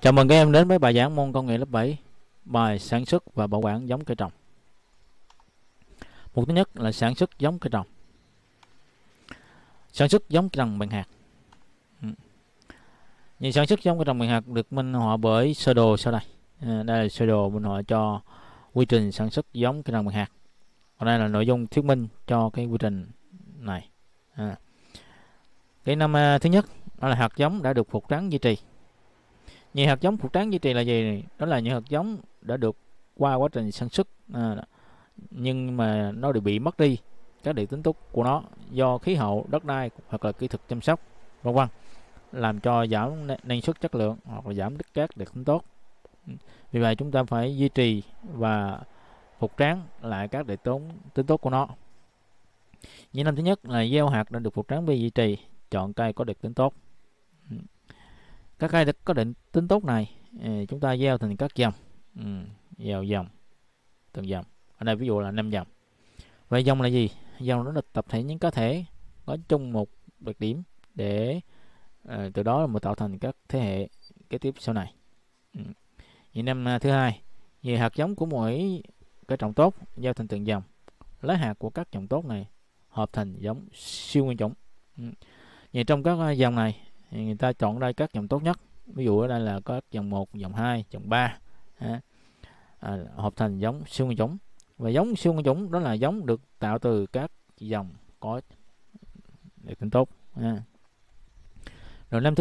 Chào mừng các em đến với bài giảng môn công nghệ lớp 7, bài sản xuất và bảo quản giống cây trồng. Mục thứ nhất là sản xuất giống cây trồng. Sản xuất giống cây trồng bằng hạt. Như sản xuất giống cây trồng bằng hạt được minh họa bởi sơ đồ sau đây. Đây là sơ đồ minh họa cho quy trình sản xuất giống cây trồng bằng hạt. Còn đây là nội dung thuyết minh cho cái quy trình này. Cái năm thứ nhất đó là hạt giống đã được phục trắng duy trì. Như hạt giống phục trắng duy trì là gì? Đó là những hạt giống đã được qua quá trình sản xuất nhưng mà nó đều bị mất đi các đặc tính tốt của nó do khí hậu, đất đai hoặc là kỹ thuật chăm sóc v.v. làm cho giảm năng suất, chất lượng hoặc là giảm các đặc tính tốt. Vì vậy chúng ta phải duy trì và phục tráng lại các đặc tính tốt của nó. Như năm thứ nhất là gieo hạt đã được phục tráng vì duy trì, chọn cây có đặc tính tốt. Các cây có định tính tốt này chúng ta gieo thành các dòng, gieo dòng từng dòng. Ở đây ví dụ là 5 dòng. Vậy dòng là gì? Dòng đó là tập thể những cá thể có chung một đặc điểm để từ đó mà tạo thành các thế hệ kế tiếp sau này. Như năm thứ hai, về hạt giống của mỗi cái trồng tốt gieo thành từng dòng, lá hạt của các dòng tốt này hợp thành giống siêu nguyên chủng. Như trong các dòng này người ta chọn ra các dòng tốt nhất, ví dụ ở đây là có dòng 1, dòng 2, dòng 3 hợp thành giống siêu nguyên chủng. Và giống siêu nguyên chủng đó là giống được tạo từ các dòng có đặc tính tốt. Rồi năm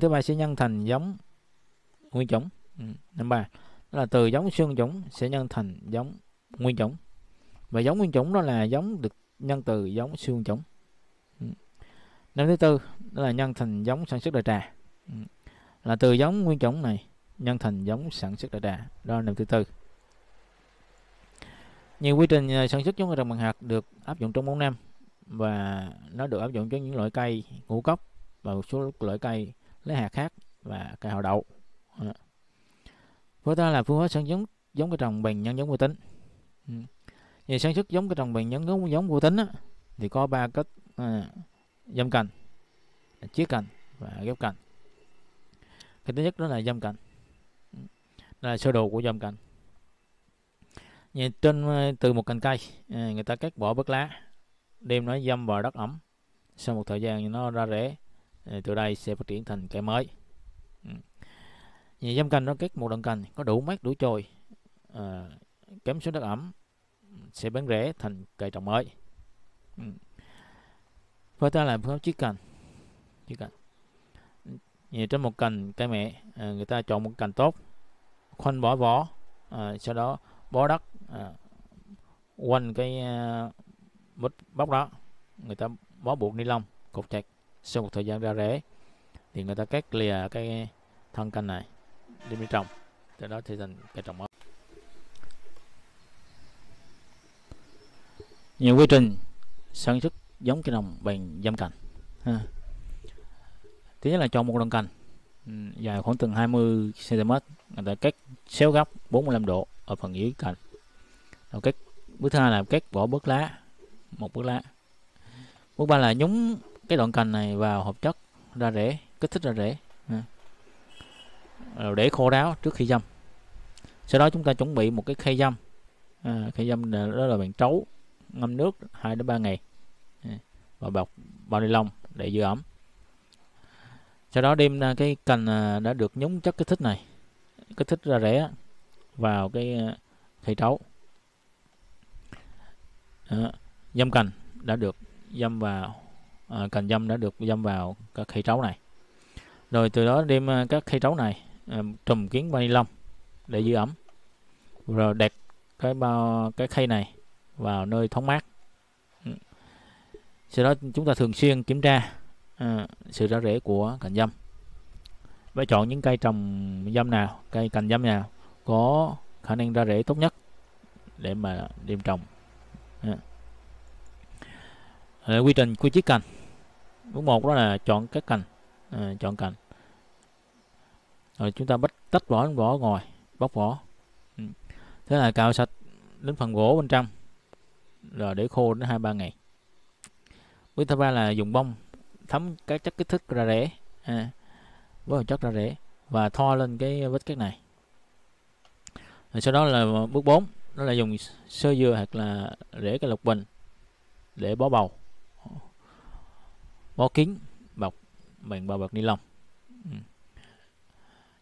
thứ ba sẽ nhân thành giống nguyên chủng. Năm ba đó là từ giống siêu nguyên chủng sẽ nhân thành giống nguyên chủng, và giống nguyên chủng đó là giống được nhân từ giống siêu nguyên chủng. Năm thứ tư đó là nhân thành giống sản xuất đại trà, là từ giống nguyên chủng này nhân thành giống sản xuất đại trà, đó là năm thứ tư. Nhiều quy trình sản xuất giống cây trồng bằng hạt được áp dụng trong 4 năm và nó được áp dụng cho những loại cây ngũ cốc và một số loại cây lấy hạt khác và cây họ đậu. Với ta là phương pháp sản xuất giống cây trồng bằng nhân giống vô tính. Về sản xuất giống cây trồng bằng nhân giống vô tính thì có 3 cách: dâm cành, chiết cành và ghép cành. Cái thứ nhất đó là dâm cành. Đây là sơ đồ của dâm cành. Nhìn trên từ một cành cây, người ta cắt bỏ bớt lá, đem nó dâm vào đất ẩm. Sau một thời gian nó ra rễ, từ đây sẽ phát triển thành cây mới. Nhìn dâm cành nó cắt một đoạn cành có đủ mát đủ chồi, kém xuống đất ẩm sẽ bén rễ thành cây trồng mới. Với ta là phương pháp chiết cành. Nhìn trên một cành cây mẹ, người ta chọn một cành tốt, khoanh bỏ vỏ, sau đó bó đất quanh cái bóc đó, người ta bó buộc ni lông cột chặt. Sau một thời gian ra rễ thì người ta cắt lìa cái thân cành này đem đi trồng, từ đó thì thành cây trồng mới. Nhiều quy trình sản xuất giống cây trồng bằng dâm cành. Thứ nhất là chọn một đoạn cành dài khoảng từng 20 cm, người ta cắt xéo góc 45 độ ở phần dưới cành. Rồi cắt, bước thứ hai là cắt bỏ bớt lá, một bớt lá. Bước ba là nhúng cái đoạn cành này vào hợp chất ra rễ, kích thích ra rễ, rồi để khô ráo trước khi dâm. Sau đó chúng ta chuẩn bị một cái khay dâm, khay dâm đó là bằng trấu, ngâm nước 2 đến 3 ngày và bọc bao ni lông để giữ ẩm. Sau đó đem cái cành đã được nhúng chất kích thích này, kích thích ra rễ vào cái khay trấu. Dâm cành đã được dâm vào cành dâm đã được dâm vào các khay trấu này. Rồi từ đó đem các khay trấu này trùm kín bao ni lông để giữ ẩm. Rồi đặt cái khay này vào nơi thoáng mát. Sau đó chúng ta thường xuyên kiểm tra sự ra rễ của cành dâm, và chọn những cây trồng dâm nào, cây cành dâm nào có khả năng ra rễ tốt nhất để mà đem trồng. Quy trình quy chiết cành. Bước 1 đó là chọn các cành, chọn cành. Rồi chúng ta tách vỏ ngoài, bóc vỏ. Thế là cạo sạch đến phần gỗ bên trong, rồi để khô đến 2-3 ngày. Bước thứ ba là dùng bông thấm các chất kích thích ra rễ, với chất ra rễ và thoa lên cái vết cắt này. Rồi sau đó là bước 4, đó là dùng sơ dừa hoặc là rễ cây lộc bình để bó bầu, bó kín bọc bằng bao bọc ni lông.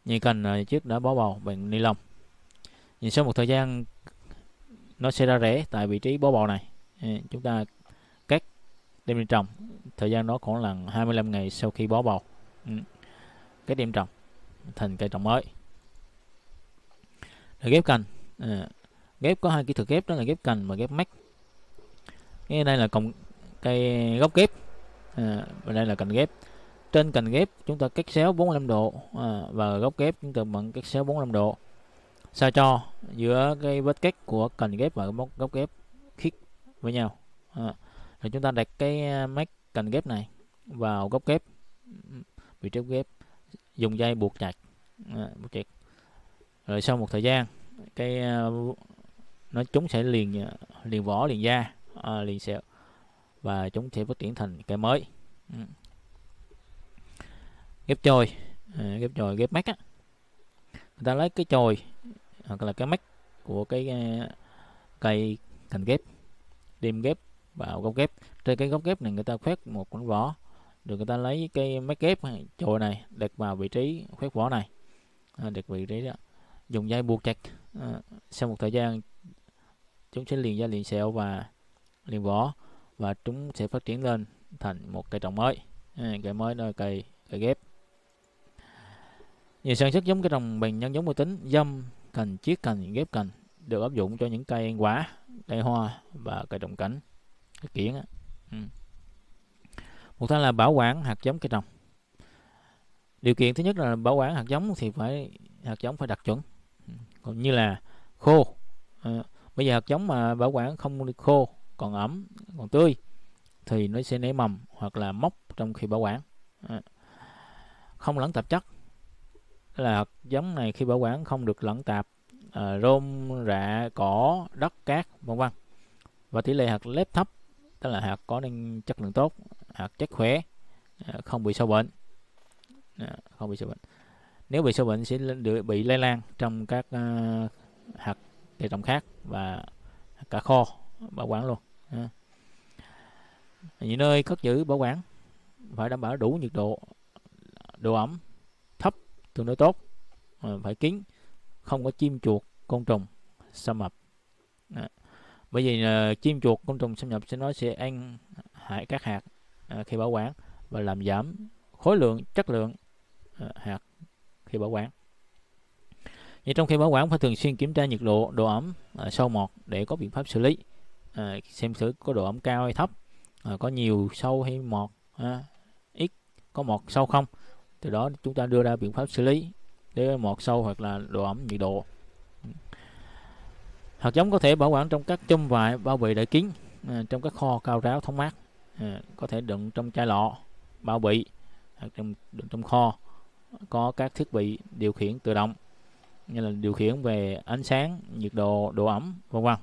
Như cần chiếc đã bó bầu bằng ni lông, nhưng sau một thời gian nó sẽ ra rễ tại vị trí bó bầu này. Chúng ta cắt đem đi trồng, thời gian đó khoảng là 25 ngày sau khi bó bầu. Cái đem trồng thành cây trồng mới. Rồi ghép cành, ghép có hai kỹ thuật ghép, đó là ghép cành và ghép mắt. Cái đây là cọng cây gốc ghép, và đây là cành ghép. Trên cành ghép chúng ta cắt xéo 45 độ và gốc ghép chúng ta bằng cắt xéo 45 độ. Sao cho giữa cái vết cắt của cành ghép và gốc ghép khít với nhau. Rồi chúng ta đặt cái mép cành ghép này vào gốc ghép, vị trí ghép, dùng dây buộc chặt, Rồi sau một thời gian cái nó chúng sẽ liền vỏ, liền da, liền sẹo và chúng sẽ phát triển thành cây mới. Ghép chồi, ghép mép á, người ta lấy cái chồi hoặc là cái mép của cái cây cành ghép đem ghép vào gốc ghép. Trên cái gốc ghép này người ta khoét một mảnh vỏ, rồi người ta lấy cái mép ghép chồi này đặt vào vị trí khoét vỏ này, đặt vị trí đó, dùng dây buộc chặt. Sau một thời gian chúng sẽ liền da, liền sẹo và liền vỏ, và chúng sẽ phát triển lên thành một cây trồng mới. Cây mới đó là cây ghép. Nhiều sản xuất giống cây trồng bằng nhân giống vi tính, dâm cành, chiết cành, ghép cành được áp dụng cho những cây ăn quả, cây hoa và cây trồng cảnh, cây kiển. Một thứ là bảo quản hạt giống cây trồng. Điều kiện thứ nhất là bảo quản hạt giống thì hạt giống phải đạt chuẩn, còn như là khô. Bây giờ hạt giống mà bảo quản không được khô, còn ẩm, còn tươi thì nó sẽ nảy mầm hoặc là mốc trong khi bảo quản. Không lẫn tạp chất, là hạt giống này khi bảo quản không được lẫn tạp rôm rạ, cỏ, đất, cát, vân vân. Và tỷ lệ hạt lép thấp, tức là hạt có năng chất lượng tốt, hạt chắc khỏe, không bị sâu bệnh. Nếu bị sâu bệnh sẽ bị lây lan trong các hạt cây trồng khác và cả kho bảo quản luôn. Những nơi cất giữ bảo quản phải đảm bảo đủ nhiệt độ, độ ẩm thấp tương đối tốt, phải kín, không có chim chuột, côn trùng xâm nhập. Bởi vì chim chuột, côn trùng xâm nhập sẽ ăn hại các hạt khi bảo quản và làm giảm khối lượng, chất lượng hạt khi bảo quản. Nhưng trong khi bảo quản phải thường xuyên kiểm tra nhiệt độ, độ ẩm, sâu mọt để có biện pháp xử lý, xem thử có độ ẩm cao hay thấp, có nhiều sâu hay mọt, ít, có mọt sâu không. Từ đó chúng ta đưa ra biện pháp xử lý để mọt sâu hoặc là độ ẩm, nhiệt độ. Hạt giống có thể bảo quản trong các chum vại bao bì đậy kín, trong các kho cao ráo thoáng mát, có thể đựng trong chai lọ, bao bì, hoặc đựng trong kho có các thiết bị điều khiển tự động như là điều khiển về ánh sáng, nhiệt độ, độ ẩm, vân vân.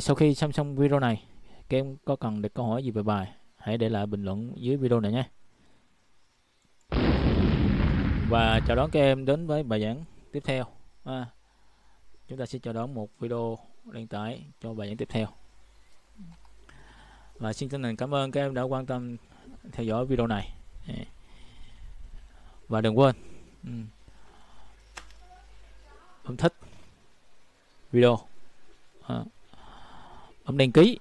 Sau khi xem xong video này, các em có cần đặt câu hỏi gì về bài, hãy để lại bình luận dưới video này nhé. Và chào đón các em đến với bài giảng tiếp theo. Chúng ta sẽ chờ đón một video đăng tải cho bài giảng tiếp theo. Và xin chân thành cảm ơn các em đã quan tâm theo dõi video này. Và đừng quên bấm thích video, bấm đăng ký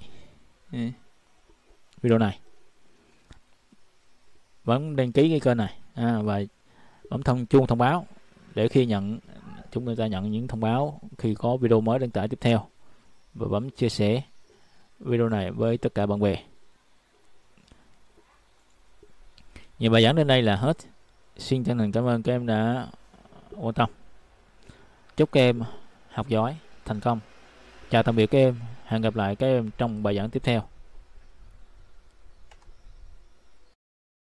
video này, bấm đăng ký cái kênh này, và bấm chuông thông báo để khi chúng ta nhận những thông báo khi có video mới đăng tải tiếp theo, và bấm chia sẻ video này với tất cả bạn bè. Như bài giảng đến đây là hết. Xin chân thành cảm ơn các em đã quan tâm. Chúc các em học giỏi, thành công. Chào tạm biệt các em. Hẹn gặp lại các em trong bài giảng tiếp theo.